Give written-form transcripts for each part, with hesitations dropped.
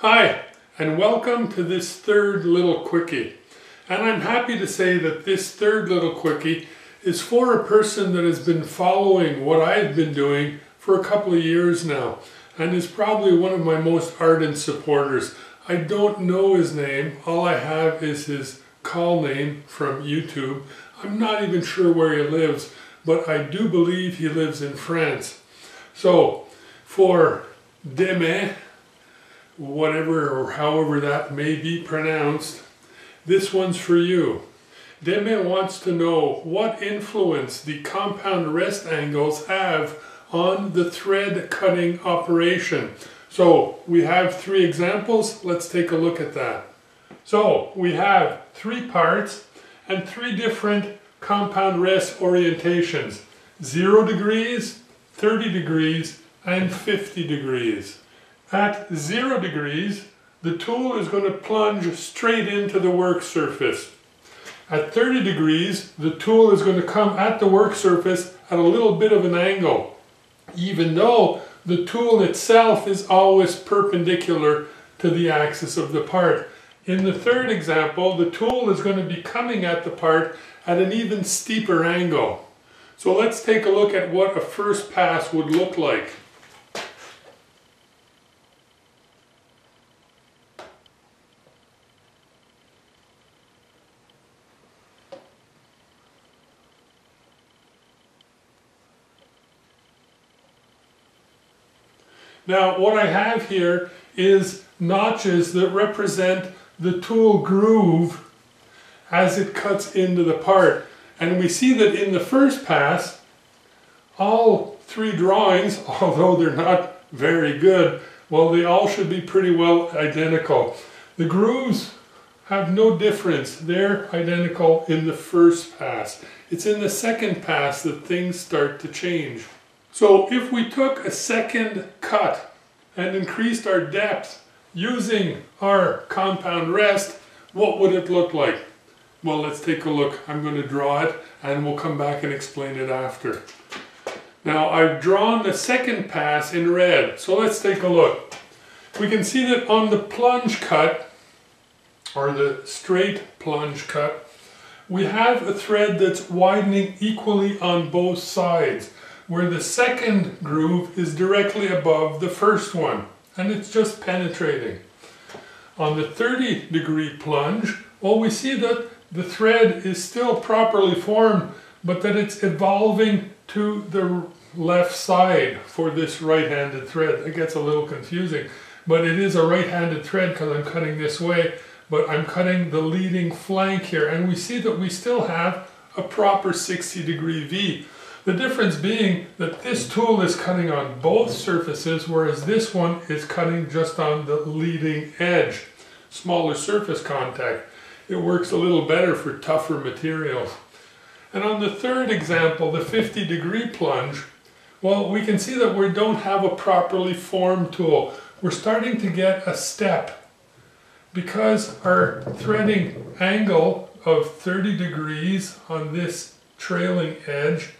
Hi, and welcome to this third little quickie. And I'm happy to say that this third little quickie is for a person that has been following what I've been doing for a couple of years now, and is probably one of my most ardent supporters. I don't know his name. All I have is his call name from YouTube. I'm not even sure where he lives, but I do believe he lives in France. So, for Desmes, whatever or however that may be pronounced, this one's for you. Desmes wants to know what influence the compound rest angles have on the thread cutting operation. So we have three examples. Let's take a look at that. So we have three parts and three different compound rest orientations: 0 degrees, 30 degrees, and 50 degrees. At 0 degrees, the tool is going to plunge straight into the work surface. At 30 degrees, the tool is going to come at the work surface at a little bit of an angle, even though the tool itself is always perpendicular to the axis of the part. In the third example, the tool is going to be coming at the part at an even steeper angle. So let's take a look at what a first pass would look like. Now, what I have here is notches that represent the tool groove as it cuts into the part. And we see that in the first pass, all three drawings, although they're not very good, well, they all should be pretty well identical. The grooves have no difference. They're identical in the first pass. It's in the second pass that things start to change. So if we took a second cut and increased our depth using our compound rest, what would it look like? Well, let's take a look. I'm going to draw it and we'll come back and explain it after. Now, I've drawn the second pass in red, so let's take a look. We can see that on the plunge cut, or the straight plunge cut, we have a thread that's widening equally on both sides, where the second groove is directly above the first one, and it's just penetrating. On the 30 degree plunge, well, we see that the thread is still properly formed, but that it's evolving to the left side for this right-handed thread. It gets a little confusing, but it is a right-handed thread because I'm cutting this way, but I'm cutting the leading flank here, and we see that we still have a proper 60 degree V. The difference being that this tool is cutting on both surfaces, whereas this one is cutting just on the leading edge. Smaller surface contact. It works a little better for tougher materials. And on the third example, the 50 degree plunge, well, we can see that we don't have a properly formed tool. We're starting to get a step because our threading angle of 30 degrees on this trailing edge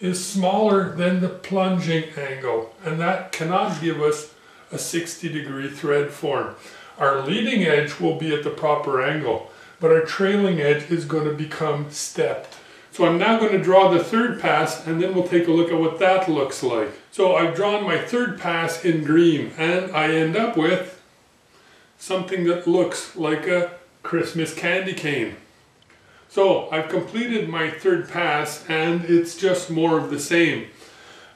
is smaller than the plunging angle, and that cannot give us a 60 degree thread form. Our leading edge will be at the proper angle, but our trailing edge is going to become stepped. So I'm now going to draw the third pass, and then we'll take a look at what that looks like. So I've drawn my third pass in green, and I end up with something that looks like a Christmas candy cane. So I've completed my third pass, and it's just more of the same.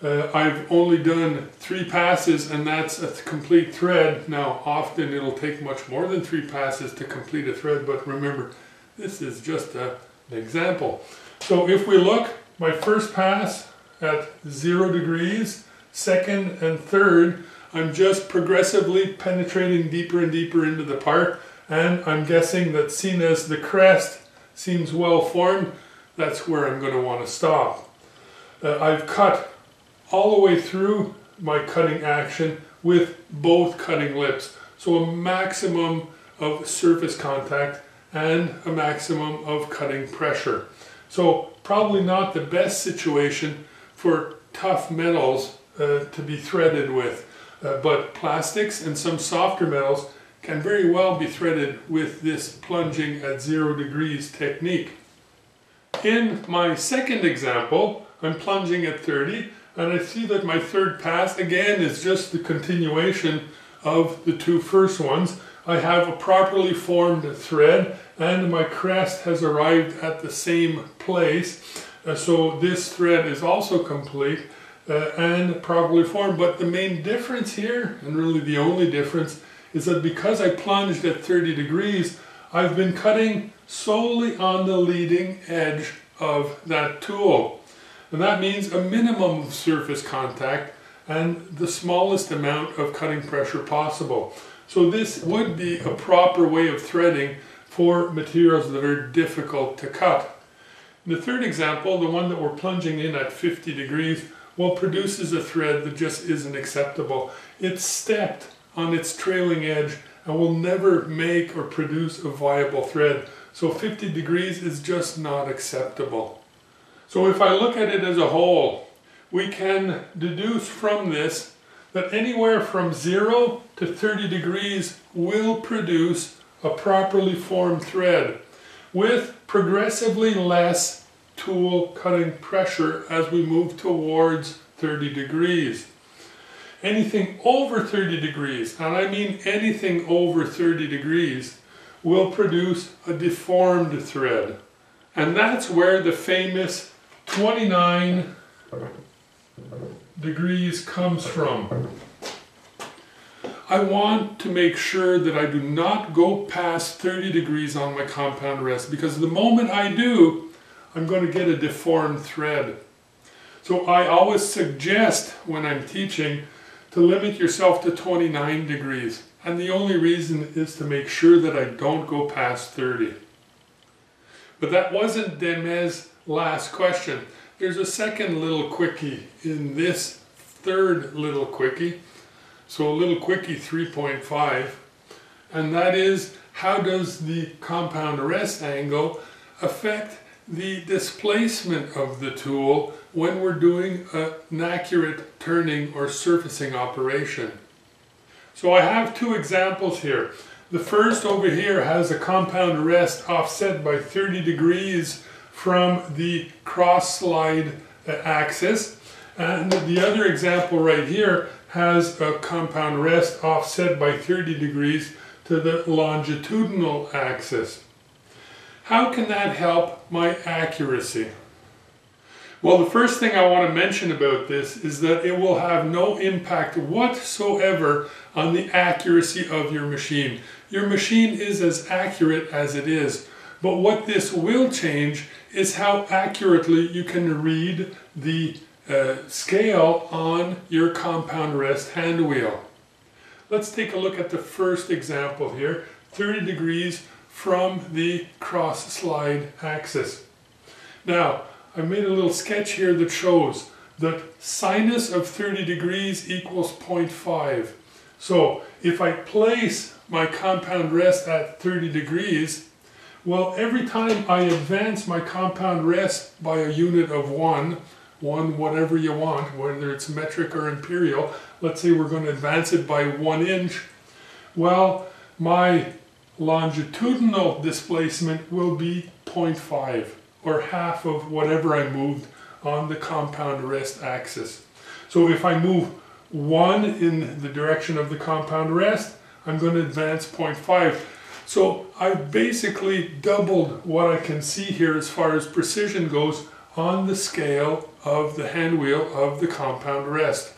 I've only done three passes, and that's a complete thread. Now, often it'll take much more than three passes to complete a thread, but remember, this is just an example. So if we look, my first pass at 0 degrees, second and third, I'm just progressively penetrating deeper and deeper into the part, and I'm guessing that seen as the crest seems well formed, that's where I'm going to want to stop. I've cut all the way through my cutting action with both cutting lips, so a maximum of surface contact and a maximum of cutting pressure. So probably not the best situation for tough metals to be threaded with. but plastics and some softer metals can very well be threaded with this plunging at 0 degrees technique. In my second example, I'm plunging at 30, and I see that my third pass again is just the continuation of the two first ones. I have a properly formed thread and my crest has arrived at the same place, so this thread is also complete and properly formed. But the main difference here, and really the only difference, is that because I plunged at 30 degrees, I've been cutting solely on the leading edge of that tool. And that means a minimum of surface contact and the smallest amount of cutting pressure possible. So this would be a proper way of threading for materials that are difficult to cut. The third example, the one that we're plunging in at 50 degrees, well, produces a thread that just isn't acceptable. It's stepped on its trailing edge and will never make or produce a viable thread. So 50 degrees is just not acceptable. So if I look at it as a whole, we can deduce from this that anywhere from 0 to 30 degrees will produce a properly formed thread with progressively less tool cutting pressure as we move towards 30 degrees. Anything over 30 degrees, and I mean anything over 30 degrees, will produce a deformed thread. And that's where the famous 29 degrees comes from. I want to make sure that I do not go past 30 degrees on my compound rest, because the moment I do, I'm going to get a deformed thread. So I always suggest when I'm teaching to limit yourself to 29 degrees. And the only reason is to make sure that I don't go past 30. But that wasn't Desmes' last question. There's a second little quickie in this third little quickie, so a little quickie 3.5, and that is, how does the compound rest angle affect the displacement of the tool when we're doing an accurate turning or surfacing operation? So I have two examples here. The first over here has a compound rest offset by 30 degrees from the cross slide axis, and the other example right here has a compound rest offset by 30 degrees to the longitudinal axis. How can that help my accuracy? Well, the first thing I want to mention about this is that it will have no impact whatsoever on the accuracy of your machine. Your machine is as accurate as it is, but what this will change is how accurately you can read the scale on your compound rest hand wheel. Let's take a look at the first example here, 30 degrees from the cross slide axis. Now, I made a little sketch here that shows that sinus of 30 degrees equals 0.5. So if I place my compound rest at 30 degrees, well, every time I advance my compound rest by a unit of one, whatever you want, whether it's metric or imperial, let's say we're going to advance it by 1 inch, well, my longitudinal displacement will be 0.5, or half of whatever I moved on the compound rest axis. So if I move 1 in the direction of the compound rest, I'm going to advance 0.5. So I've basically doubled what I can see here as far as precision goes on the scale of the hand wheel of the compound rest.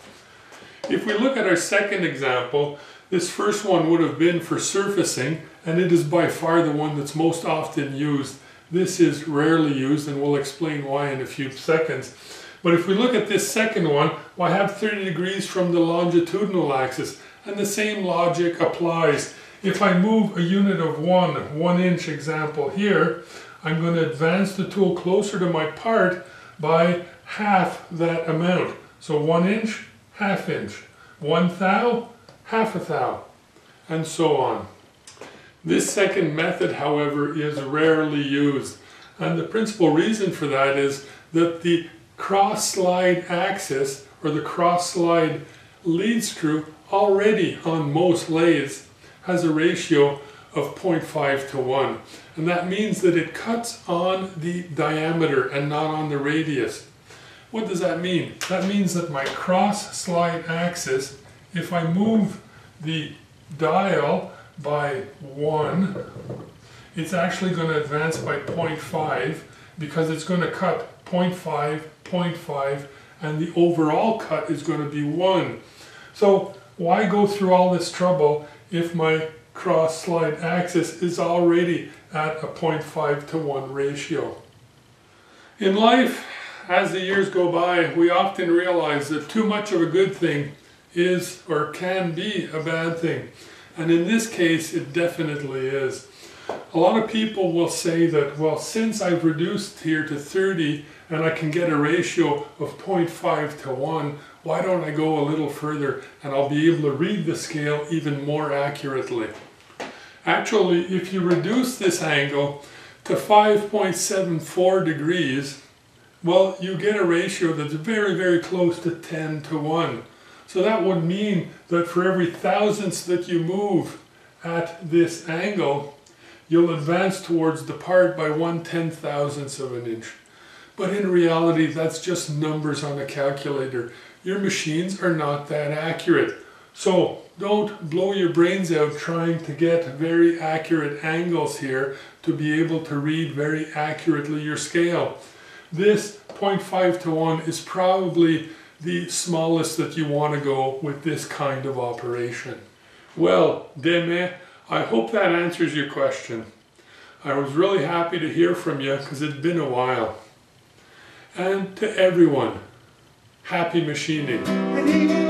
If we look at our second example, this first one would have been for surfacing, and it is by far the one that's most often used. This is rarely used, and we'll explain why in a few seconds. But if we look at this second one, well, I have 30 degrees from the longitudinal axis, and the same logic applies. If I move a unit of 1 inch example here, I'm going to advance the tool closer to my part by half that amount. So 1 inch, half inch, 1 thou, half a thou, and so on. This second method, however, is rarely used, and the principal reason for that is that the cross slide axis, or the cross slide lead screw, already on most lathes has a ratio of 0.5 to 1. And that means that it cuts on the diameter and not on the radius. What does that mean? That means that my cross slide axis, if I move the dial by 1, it's actually going to advance by 0.5 because it's going to cut 0.5, 0.5, and the overall cut is going to be 1. So why go through all this trouble if my cross slide axis is already at a 0.5 to 1 ratio? In life, as the years go by, we often realize that too much of a good thing is or can be a bad thing. And in this case, it definitely is. A lot of people will say that, well, since I've reduced here to 30 and I can get a ratio of 0.5 to 1, why don't I go a little further and I'll be able to read the scale even more accurately. Actually, if you reduce this angle to 5.74 degrees, well, you get a ratio that's very, very close to 10 to 1. So that would mean that for every thousandth that you move at this angle, you'll advance towards the part by 1/10,000th of an inch. But in reality, that's just numbers on a calculator. Your machines are not that accurate. So don't blow your brains out trying to get very accurate angles here to be able to read very accurately your scale. This 0.5 to 1 is probably the smallest that you want to go with this kind of operation. Well, Desmes, I hope that answers your question. I was really happy to hear from you because it's been a while. And to everyone, happy machining.